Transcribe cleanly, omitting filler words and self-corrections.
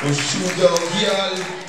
Merci au Sugar Hial.